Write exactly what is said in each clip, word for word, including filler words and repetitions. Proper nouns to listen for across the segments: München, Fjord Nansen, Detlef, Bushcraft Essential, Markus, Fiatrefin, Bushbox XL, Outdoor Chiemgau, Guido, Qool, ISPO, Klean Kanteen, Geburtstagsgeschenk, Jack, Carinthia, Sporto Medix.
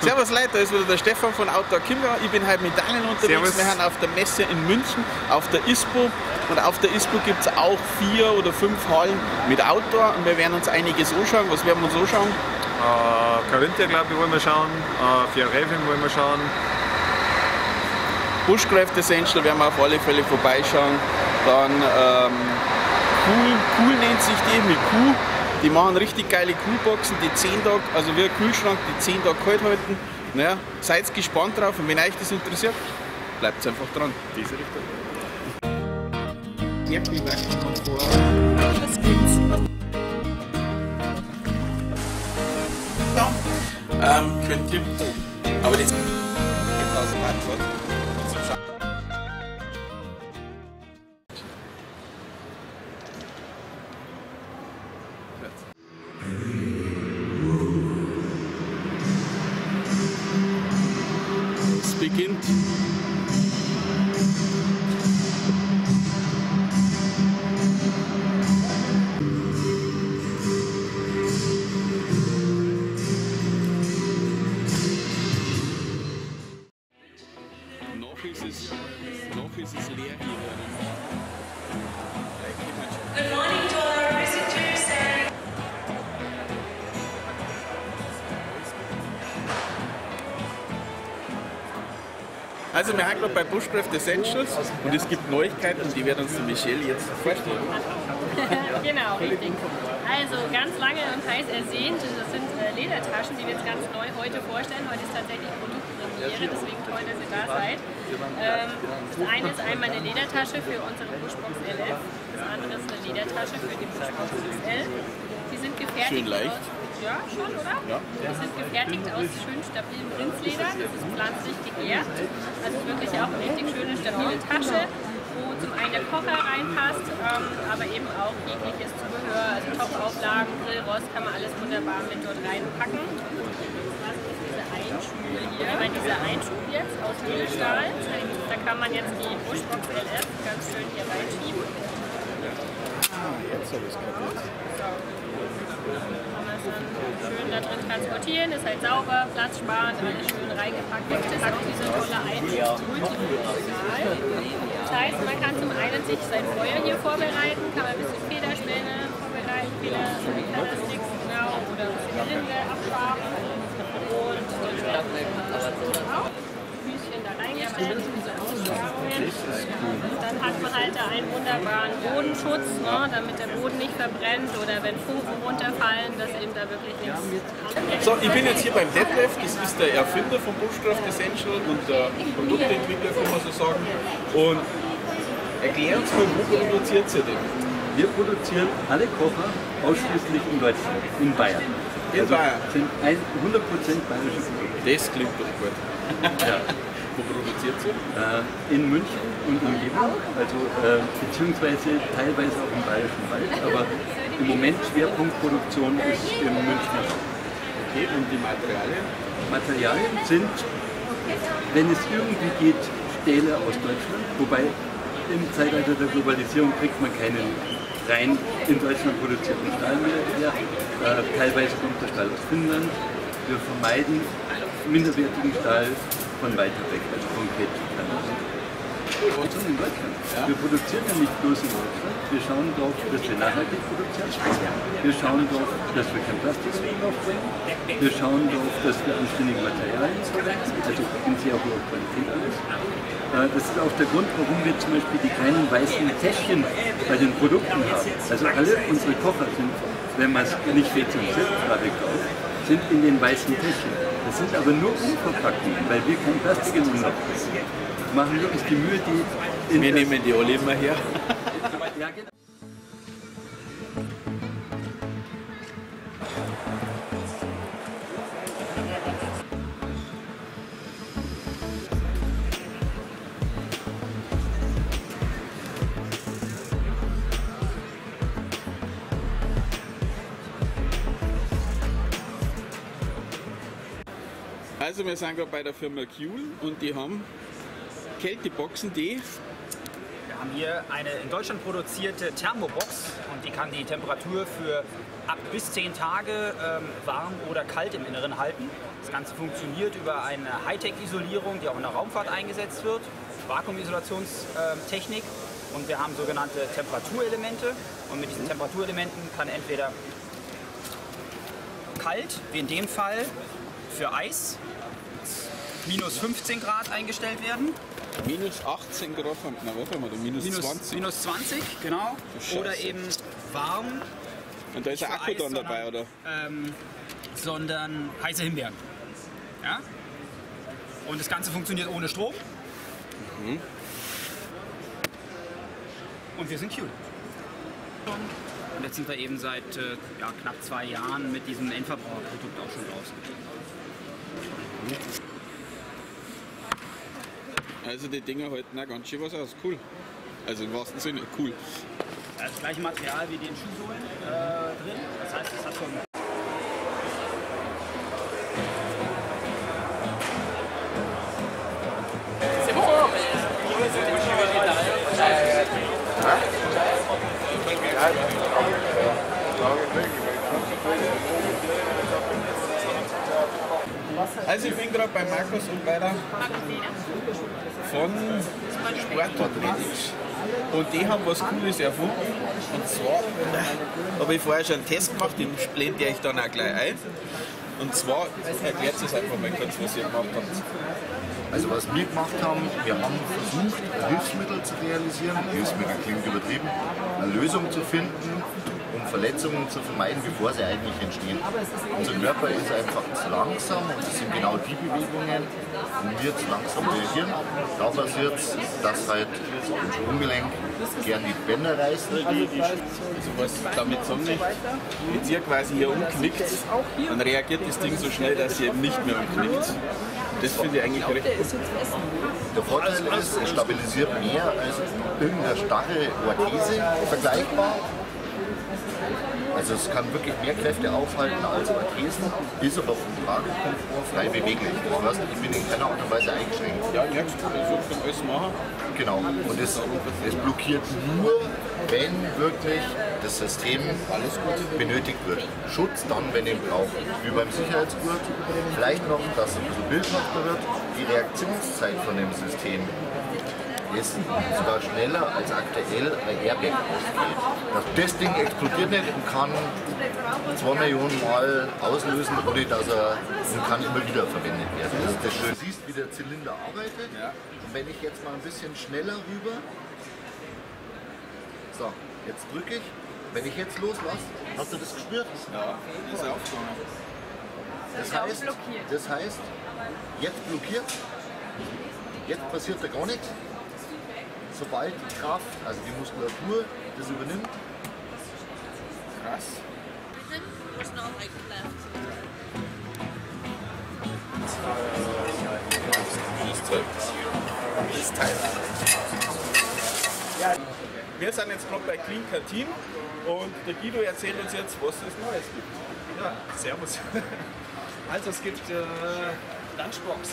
Servus Leute, da ist wieder der Stefan von Outdoor Chiemgau. Ich bin heute mit Daniel unterwegs. Servus. Wir sind auf der Messe in München, auf der I S P O. Und auf der I S P O gibt es auch vier oder fünf Hallen mit Outdoor. Und wir werden uns einiges anschauen. Was werden wir uns anschauen? Äh, Carinthia, glaube ich, wollen wir schauen. Äh, Fiatrefin wollen wir schauen. Bushcraft Essential werden wir auf alle Fälle vorbeischauen. Dann ähm, Qool, Qool nennt sich die, mit Q. Die machen richtig geile Kühlboxen, die zehn Tage, also wie ein Kühlschrank, die zehn Tage kalt halten. Naja, seid gespannt drauf und wenn euch das interessiert, bleibt einfach dran. Diese Richtung. Ja, ich weiß nicht, was vor. Was gibt's? Ja. Ähm, könnt ihr. Aber das. Beginnt. Noch ist es, noch ist es leer hier. Also wir haben gerade bei Bushcraft Essentials und es gibt Neuigkeiten und die wird uns die Michelle jetzt vorstellen. Genau, richtig. Also ganz lange und heiß ersehnt, das sind Ledertaschen, die wir jetzt ganz neu heute vorstellen. Heute ist tatsächlich Produktpremiere, deswegen toll, dass ihr da seid. Das eine ist einmal eine Ledertasche für unsere Bushbox L F, das andere ist eine Ledertasche für die Bushbox X L. Die sind gefertigt. Schön leicht. Ja, schon, oder? Ja. Die sind gefertigt aus schön stabilem Rindsleder, das ist pflanzlich gegärt. Also wirklich auch eine richtig schöne, stabile Tasche, wo zum einen der Kocher reinpasst, ähm, aber eben auch jegliches Zubehör, also Top-Auflagen, Grillrost, kann man alles wunderbar mit dort reinpacken. Das ist diese Einschuhe hier, weil dieser Einschub jetzt aus Edelstahl, da kann man jetzt die Bushbox L F ganz schön hier reinschieben. Ah, jetzt habe ich es kaputt. Schön da drin transportieren, ist halt sauber, Platz sparen, alles schön reingepackt. Das ist auch diese tolle Einschub multifunktional. Das heißt, man kann zum einen sich sein Feuer hier vorbereiten, kann man ein bisschen Federspäne vorbereiten, Federsticks, genau, oder ein bisschen Rinde abschaben. Und dann auch ein Füßchen da reingestellt, diese Ausschabungen. Dann hat man halt da einen wunderbaren Bodenschutz, ne, damit der Boden nicht verbrennt oder wenn Fugen runterfallen, dass eben da wirklich nichts anfällt. So, ich bin jetzt hier beim Detlef, das ist der Erfinder von Bushcraft Essential und der Produktentwickler, kann man so sagen. Und erklär uns mal, wo produziert ihr denn? Wir produzieren alle Kocher ausschließlich in Deutschland, in Bayern. In also Bayern? Sind hundert Prozent bayerische Produkte. Das klingt doch gut. Ja. Wo produziert sie? Äh, in München und Umgebung, also äh, beziehungsweise teilweise auch im Bayerischen Wald, aber im Moment Schwerpunktproduktion ist im Münchner Raum. Okay, und die Materialien? Materialien sind, wenn es irgendwie geht, Stähle aus Deutschland, wobei im Zeitalter der Globalisierung kriegt man keinen rein in Deutschland produzierten Stahl mehr her. Äh, teilweise kommt der Stahl aus Finnland. Wir vermeiden minderwertigen Stahl von weiter weg, also konkret in Deutschland. Wir produzieren ja nicht bloß in Deutschland, wir schauen darauf, dass wir nachhaltig produzieren, wir schauen darauf, dass wir kein Plastik aufbringen, wir schauen darauf, dass wir anständige Materialien verwenden, also in sehr hoher Qualität alles. Das ist auch der Grund, warum wir zum Beispiel die kleinen weißen Täschchen bei den Produkten haben. Also alle unsere Kocher sind, wenn man es nicht viel zum Selbst gerade kauft, sind in den weißen Täschchen. Das sind aber nur Unverpackten, weil wir kein Plastik in uns abbringen. Machen wirklich die Mühe, die in. Wir nehmen die Oliven mal her. Ja, genau. Also wir sind gerade bei der Firma Qool und die haben Kälteboxen, die haben hier eine in Deutschland produzierte Thermobox und die kann die Temperatur für ab bis zehn Tage ähm, warm oder kalt im Inneren halten. Das Ganze funktioniert über eine Hightech-Isolierung, die auch in der Raumfahrt eingesetzt wird, Vakuumisolationstechnik, und wir haben sogenannte Temperaturelemente, und mit diesen Temperaturelementen kann entweder kalt, wie in dem Fall für Eis, minus fünfzehn Grad eingestellt werden. Minus achtzehn Grad, na warte mal, minus zwanzig. Minus zwanzig, genau. Oder eben warm. Und da ist der Akku dann dabei, oder? Ähm, sondern heiße Himbeeren. Ja? Und das Ganze funktioniert ohne Strom. Mhm. Und wir sind Qool. Und jetzt sind wir eben seit äh, ja, knapp zwei Jahren mit diesem Endverbraucherprodukt auch schon draußen. Mhm. Also die Dinger halten auch ganz schön was aus. Qool. Also im wahrsten Sinne Qool. Das gleiche Material wie den Schuhsohlen äh, drin. Das heißt, es hat schon. C'est bon. Also ich bin gerade bei Markus und bei der von Sporto Medix. Und die haben was Cooles erfunden. Und zwar habe ich vorher schon einen Test gemacht, den blende ich dann auch gleich ein. Und zwar, erklärt es einfach mal kurz, was ihr gemacht habt. Also was wir gemacht haben, wir haben versucht, Hilfsmittel zu realisieren, Hilfsmittel klingt übertrieben, eine Lösung zu finden, um Verletzungen zu vermeiden, bevor sie eigentlich entstehen. Unser Körper ist einfach zu langsam und es sind genau die Bewegungen, wo wir zu langsam reagieren. Da passiert es, dass halt im Sprunggelenk gern die Bänder reißen. Also was damit so nicht, wenn ihr quasi hier umknickt, dann reagiert das Ding so schnell, dass ihr eben nicht mehr umknickt. Das finde ich eigentlich recht gut. Der Vorteil ist, es stabilisiert mehr als irgendeine starre Orthese vergleichbar. Also es kann wirklich mehr Kräfte aufhalten als Orthesen, ist aber vom Tragekomfort frei beweglich. Das heißt, ich bin in keiner Art und Weise eingeschränkt. Ja, ich kann alles machen. Genau. Und es, es blockiert nur, wenn wirklich das System alles gut benötigt wird. Schutz dann, wenn ihr ihn braucht. Wie beim Sicherheitsgurt. Vielleicht noch, dass es ein bisschen bildhafter wird. Die Reaktionszeit von dem System ist sogar schneller als aktuell ein Airbag ausgeht. Das Ding explodiert nicht und kann zwei Millionen Mal auslösen, ohne dass er und kann immer wieder verwendet werden. Das ist das Schöne. Du siehst, wie der Zylinder arbeitet. Und wenn ich jetzt mal ein bisschen schneller rüber, so, jetzt drücke ich. Wenn ich jetzt loslasse, hast du das gespürt? Ja, ist er aufgegangen. Das heißt, das heißt, jetzt blockiert, jetzt passiert da gar nichts. Sobald die Kraft, also die Muskulatur, das übernimmt. Krass. Wir sind jetzt gerade bei Klean Kanteen und der Guido erzählt uns jetzt, was es Neues gibt. Ja, servus. Also es gibt äh, Lunchbox.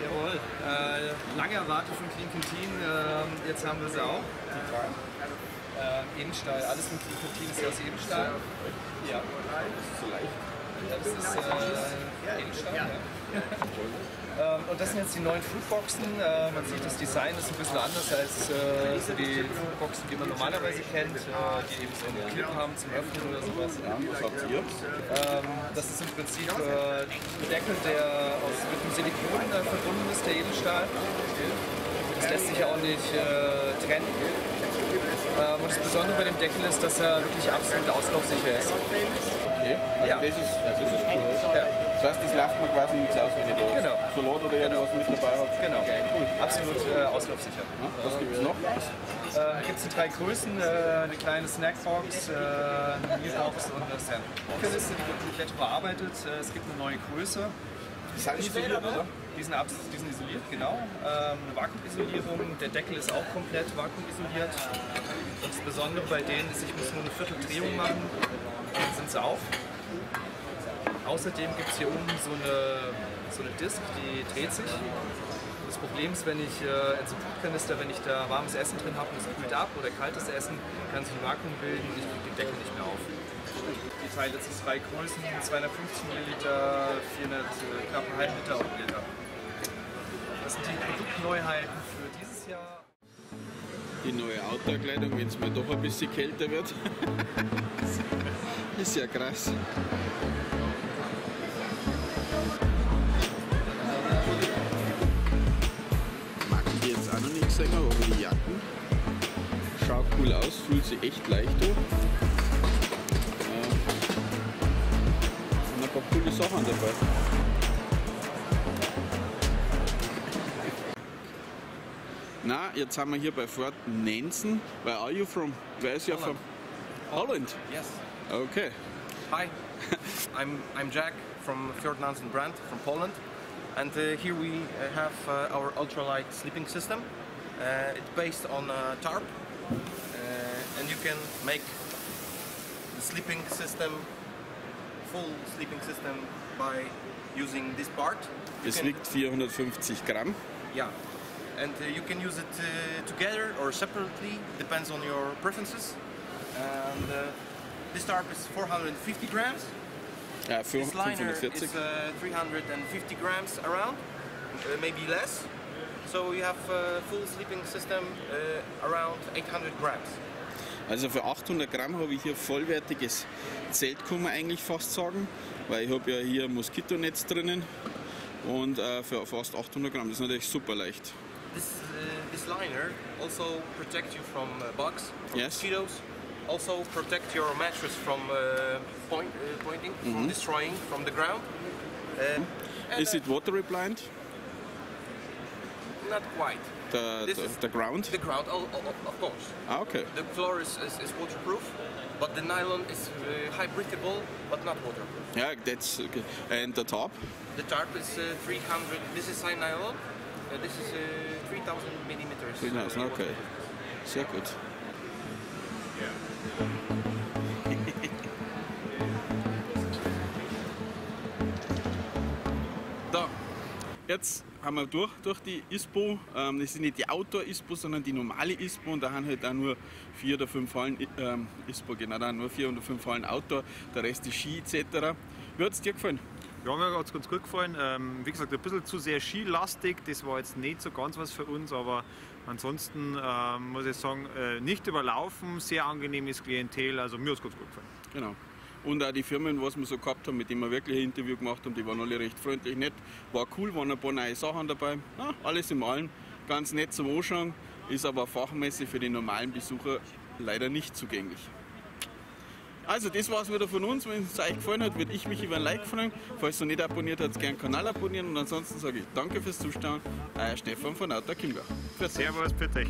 Jawohl, äh, lange erwartet von Klean Kanteen, äh, jetzt haben wir sie auch. Äh, Ebenstahl, alles von Klean Kanteen ist ja aus Ebenstahl. Ja, das ist so leicht. Ja, das ist äh, Ebenstahl, ja. ähm, und das sind jetzt die neuen Foodboxen. Äh, man sieht, das Design ist ein bisschen anders als äh, so die Foodboxen, die man normalerweise kennt, äh, die eben so einen Clip haben zum Öffnen oder sowas. Was habt ihr? Ähm, das ist im Prinzip äh, ein Deckel, der aus, mit dem Silikon äh, verbunden ist, der Edelstahl. Das lässt sich ja auch nicht äh, trennen. Ähm, und das Besondere bei dem Deckel ist, dass er wirklich absolut auslaufsicher ist. Okay, also ja. Das ist, das ist cool. Ja. Das heißt, das läuft man quasi nichts aus, wenn ich da genau. Salat oder irgendwas mit dabei habe. Genau, okay. Cool. Absolut äh, auslaufsicher. Ja, was gibt es noch? Äh, gibt es die drei Größen, äh, eine kleine Snackbox, äh, eine Mealbox und eine Sandbox. Die Liste wird komplett überarbeitet, es gibt eine neue Größe. Die sind isoliert, oder? Die sind, die sind isoliert, genau. Ähm, eine Vakuumisolierung, der Deckel ist auch komplett vakuumisoliert. Und das Besondere bei denen ist, ich muss nur eine Vierteldrehung machen, dann sind sie auf. Außerdem gibt es hier oben so eine, so eine Disk, die dreht sich. Das Problems, wenn ich äh, Substitutkanister, wenn ich da warmes Essen drin habe und es kühlt ab oder kaltes Essen, kann sich ein Vakuum bilden und ich kriege die Deckel nicht mehr auf. Die Teile sind zwei Größen, zweihundertfünfzig Milliliter, vierhundert, äh, knapp einen halben Liter und einen Liter. Das sind die Produktneuheiten für dieses Jahr. Die neue Outdoor-Kleidung, wenn es mal doch ein bisschen kälter wird. Ist ja krass. Jetzt auch noch nichts sagen, aber die Jacken schaut cool aus, fühlt sich echt leicht an. Und ein paar coole Sachen dabei. Na, jetzt sind wir hier bei Fjord Nansen. Where are you from? Where is you from? Holland. Yes. Okay. Hi. I'm I'm Jack from Fjord Nansen brand from Poland. And uh, here we uh, have uh, our ultralight sleeping system. Uh, it's based on a tarp, uh, and you can make the sleeping system, full sleeping system, by using this part. You es wiegt vierhundertfünfzig Gramm. Yeah, and uh, you can use it uh, together or separately, depends on your preferences. And uh, this tarp is four hundred fifty grams. Yeah, this liner is uh, three hundred fifty grams around, uh, maybe less. So you have a full sleeping system uh, around eight hundred grams. Also für achthundert Gramm habe ich hier vollwertiges Zelt, kann man eigentlich fast sagen, weil ich habe ja hier ein Moskitonetz drinnen und uh, für fast achthundert Gramm, das ist natürlich super leicht. This, uh, this liner also protects you from uh, bugs, from yes. mosquitoes. Also protect your mattress from uh, point, uh, pointing, mm-hmm. from destroying, from the ground. Uh, Is it water repellent? Not quite. The, this the, is the ground? The ground, oh, oh, of course. Ah, okay. The floor is, is, is waterproof, but the nylon is uh, high-breathable, but not waterproof. Yeah, that's okay. And the top? The tarp is uh, three hundred, this is high nylon, uh, this is uh, three thousand millimeters. three thousand, okay. Sehr gut. Da, jetzt haben wir durch, durch die I S P O. Ähm, das sind nicht die Outdoor-I S P O, sondern die normale I S P O. Und da haben halt auch nur vier oder fünf Hallen ähm, I S P O, genau, da nur vier oder fünf Hallen Outdoor, der Rest ist Ski et cetera. Wie hat es dir gefallen? Ja, mir hat es ganz gut gefallen. Ähm, wie gesagt, ein bisschen zu sehr skilastig, das war jetzt nicht so ganz was für uns, aber ansonsten äh, muss ich sagen, äh, nicht überlaufen, sehr angenehmes Klientel, also mir hat es ganz gut gefallen. Genau. Und auch die Firmen, was wir so gehabt haben, mit denen wir wirklich ein Interview gemacht haben, die waren alle recht freundlich, nett, war cool, waren ein paar neue Sachen dabei, ja, alles im Allen, ganz nett zum Anschauen, ist aber fachmäßig für den normalen Besucher leider nicht zugänglich. Also das war's wieder von uns. Wenn es euch gefallen hat, würde ich mich über ein Like freuen. Falls ihr nicht abonniert habt, gerne den Kanal abonnieren. Und ansonsten sage ich danke fürs Zuschauen. Euer Stefan von Outdoor Chiemgau. Servus, bitte.